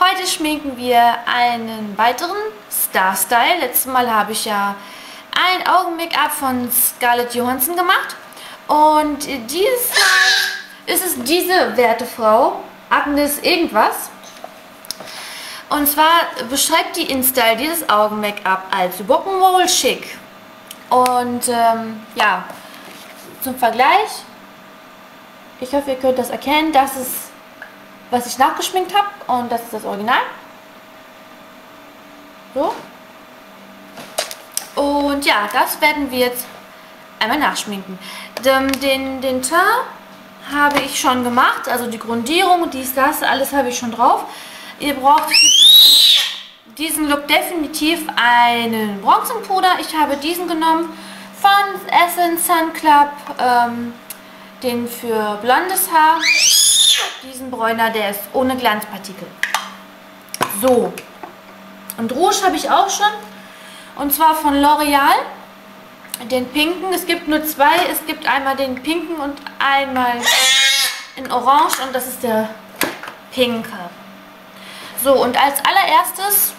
Heute schminken wir einen weiteren Star-Style. Letztes Mal habe ich ja ein Augen-Make-up von Scarlett Johansson gemacht. Und dieses Mal ist es diese werte Frau, Agnes irgendwas. Und zwar beschreibt die InStyle dieses Augen-Make-up als Rock'n'Roll schick. Und ja, zum Vergleich, ich hoffe, ihr könnt das erkennen, das ist, was ich nachgeschminkt habe, und das ist das Original. So. Und ja, das werden wir jetzt einmal nachschminken. Den Teint habe ich schon gemacht, also die Grundierung, dies, das, alles habe ich schon drauf. Ihr braucht für diesen Look definitiv einen Bronzenpuder. Ich habe diesen genommen von Essence Sun Club, den für blondes Haar. Diesen Bräuner, der ist ohne Glanzpartikel. So. Und Rouge habe ich auch schon. Und zwar von L'Oreal. Den pinken. Es gibt nur zwei. Es gibt einmal den pinken und einmal in orange. Und das ist der pinke. So, und als allererstes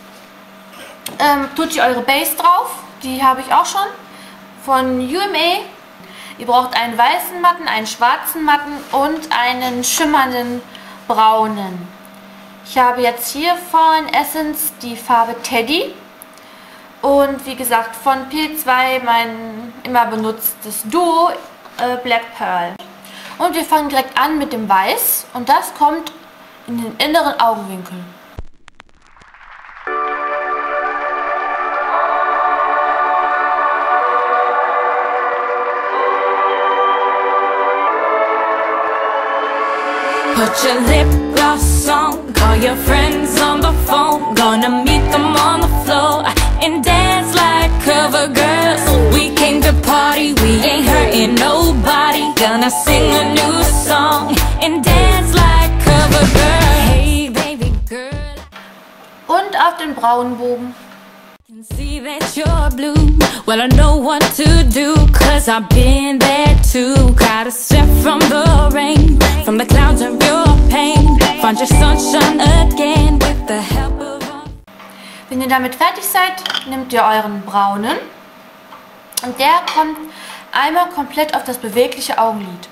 tut ihr eure Base drauf. Die habe ich auch schon. Von UMA. Ihr braucht einen weißen Matten, einen schwarzen Matten und einen schimmernden braunen. Ich habe jetzt hier von Essence die Farbe Teddy. Und wie gesagt, von P2 mein immer benutztes Duo Black Pearl. Und wir fangen direkt an mit dem Weiß. Und das kommt in den inneren Augenwinkel. Put your lip gloss on, call your friends on the phone, gonna meet them on the floor and dance like cover girls. We came to party, we ain't hurting nobody, gonna sing a new song and dance like cover girl. Hey baby girl. Und auf den Braunbogen. Can see that you're blue, well I know what to do, cause I've been there too. Gotta step from the rain, from the clouds of your pain, find your sunshine again with the help of... Wenn ihr damit fertig seid, nehmt ihr euren braunen und der kommt einmal komplett auf das bewegliche Augenlid.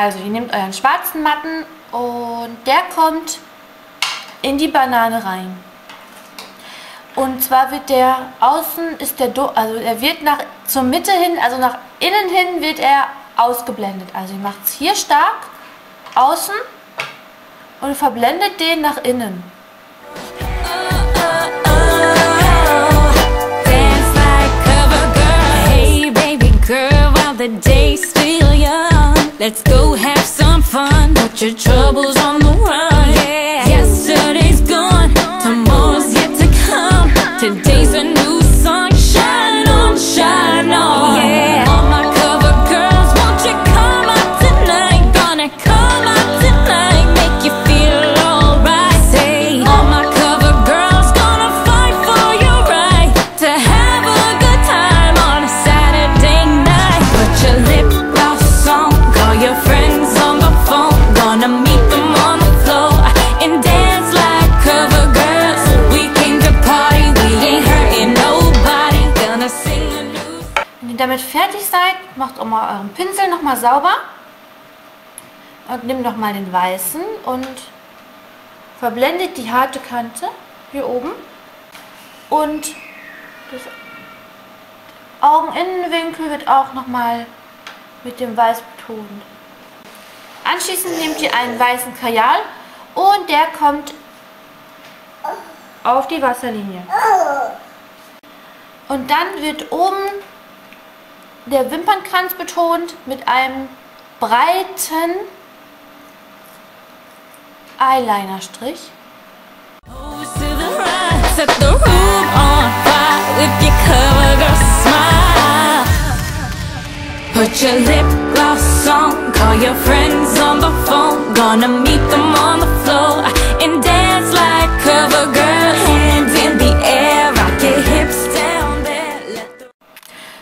Also ihr nehmt euren schwarzen Matten und der kommt in die Banane rein. Und zwar wird der außen, also er wird zur Mitte hin, also nach innen hin wird er ausgeblendet. Also ihr macht es hier stark, außen, und verblendet den nach innen. Hey baby girl, while the day's still young. Let's go have some fun, put your troubles on the run. Yeah. Yesterday's gone, tomorrow's yet to come. Today's a new song, shine on, shine on. Yeah. All my cover girls, won't you come out tonight? Gonna come out tonight, make you feel alright. Say, all my cover girls, gonna fight for your right to have a good time on a Saturday night. Put your lip gloss on. Your friends on the phone, gonna meet them on the floor and dance like cover girls. We came to party, we ain't hurting nobody, gonna sing a new... Wenn ihr damit fertig seid, macht auch mal euren Pinsel nochmal sauber und nehmt nochmal den weißen und verblendet die harte Kante hier oben und das Augeninnenwinkel wird auch nochmal mit dem Weiß betont. Anschließend nehmt ihr einen weißen Kajal und der kommt auf die Wasserlinie. Und dann wird oben der Wimpernkranz betont mit einem breiten Eyelinerstrich. Put your lip gloss on, call your friends on the phone, gonna meet them on the floor and dance like CoverGirl, hands in the air, rock your hips down there.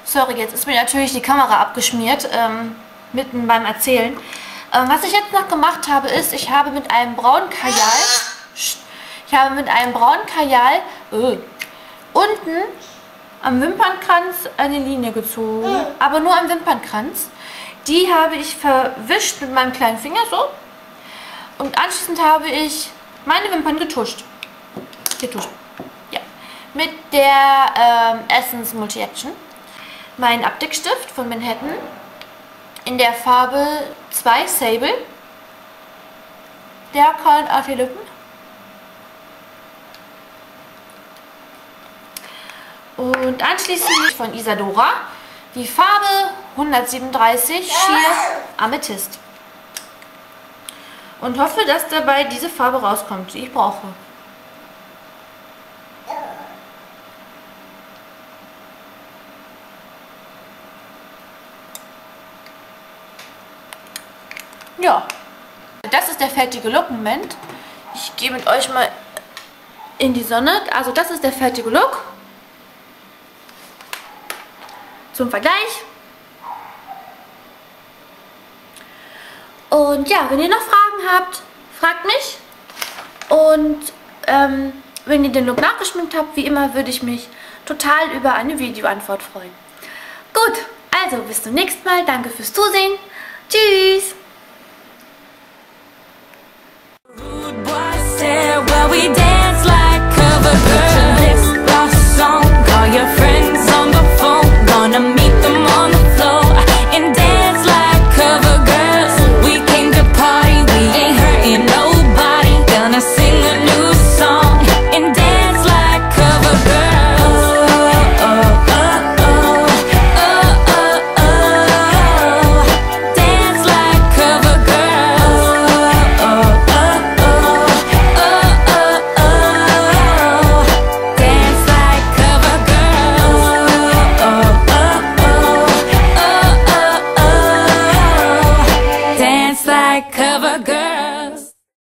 Sorry, jetzt ist mir natürlich die Kamera abgeschmiert, mitten beim Erzählen. Was ich jetzt noch gemacht habe, ist, ich habe mit einem braunen Kajal, unten am Wimpernkranz eine Linie gezogen, aber nur am Wimpernkranz. Die habe ich verwischt mit meinem kleinen Finger so und anschließend habe ich meine Wimpern getuscht. Ja. Mit der Essence Multi Action, mein Abdeckstift von Manhattan in der Farbe 2 Sable. Der kommt auf die Lippen. Und anschließend von Isadora die Farbe 137 Sheer Amethyst. Und hoffe, dass dabei diese Farbe rauskommt, die ich brauche. Ja, das ist der fertige Look. Moment, ich gehe mit euch mal in die Sonne. Also das ist der fertige Look. Zum Vergleich. Und ja, wenn ihr noch Fragen habt, fragt mich. Und wenn ihr den Look nachgeschminkt habt, wie immer, würde ich mich total über eine Videoantwort freuen. Gut, also bis zum nächsten Mal. Danke fürs Zusehen. Tschüss.